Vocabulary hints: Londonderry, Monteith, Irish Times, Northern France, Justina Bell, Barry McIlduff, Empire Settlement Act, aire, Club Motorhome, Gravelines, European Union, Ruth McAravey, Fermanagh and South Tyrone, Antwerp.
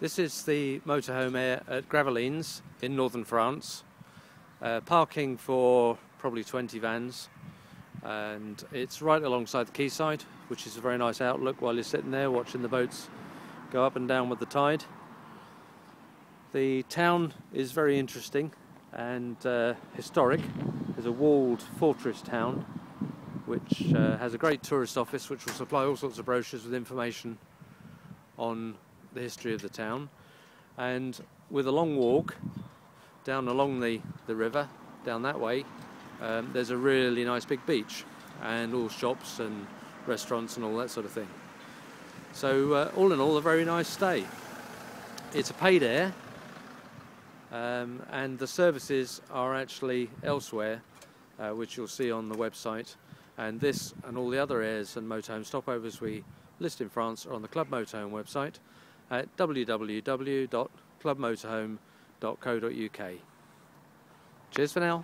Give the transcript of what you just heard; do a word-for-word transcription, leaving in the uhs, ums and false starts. This is the motorhome here at Gravelines in northern France. Uh, parking for probably twenty vans, and it's right alongside the quayside, which is a very nice outlook while you're sitting there watching the boats go up and down with the tide. The town is very interesting and uh, historic. There's a walled fortress town which uh, has a great tourist office which will supply all sorts of brochures with information on the history of the town, and with a long walk down along the, the river, down that way, um, there's a really nice big beach and all shops and restaurants and all that sort of thing. So uh, all in all, a very nice stay. It's a paid air, um, and the services are actually elsewhere, uh, which you'll see on the website, and this and all the other airs and motorhome stopovers we list in France are on the Club Motorhome website at w w w dot club motorhome dot co dot u k. Cheers for now.